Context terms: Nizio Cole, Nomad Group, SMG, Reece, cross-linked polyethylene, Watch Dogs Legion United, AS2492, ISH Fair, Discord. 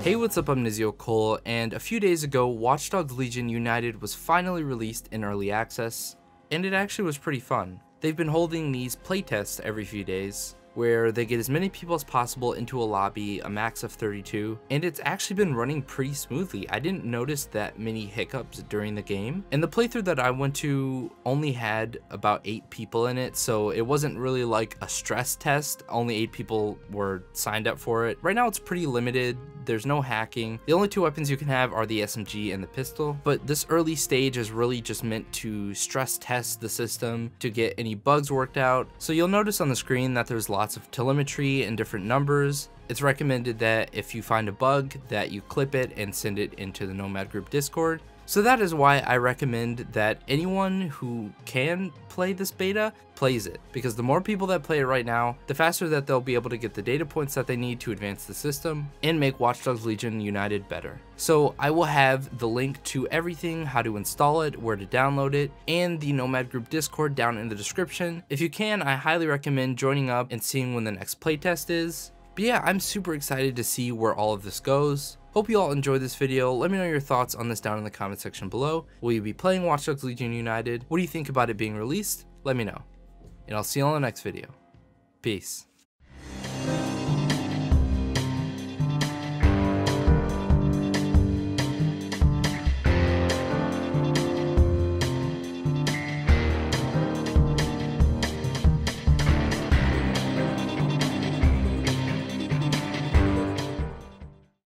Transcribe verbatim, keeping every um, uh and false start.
Hey, what's up? I'm Nizio Cole, and a few days ago, Watch Dogs Legion United was finally released in early access, and it actually was pretty fun. They've been holding these playtests every few days, where they get as many people as possible into a lobby, a max of thirty-two, and it's actually been running pretty smoothly. I didn't notice that many hiccups during the game, and the playthrough that I went to only had about eight people in it, so it wasn't really like a stress test. Only eight people were signed up for it. Right now it's pretty limited, there's no hacking. The only two weapons you can have are the S M G and the pistol, but this early stage is really just meant to stress test the system to get any bugs worked out. So you'll notice on the screen that there's lots of telemetry and different numbers. It's recommended that if you find a bug that you clip it and send it into the Nomad Group Discord. So that is why I recommend that anyone who can play this beta plays it, because the more people that play it right now, the faster that they'll be able to get the data points that they need to advance the system and make Watch Dogs Legion United better. So I will have the link to everything, how to install it, where to download it, and the Nomad Group Discord down in the description. If you can, I highly recommend joining up and seeing when the next playtest is. But yeah, I'm super excited to see where all of this goes. Hope you all enjoyed this video. Let me know your thoughts on this down in the comment section below. Will you be playing Watch Dogs Legion United? What do you think about it being released? Let me know. And I'll see you all in the next video. Peace.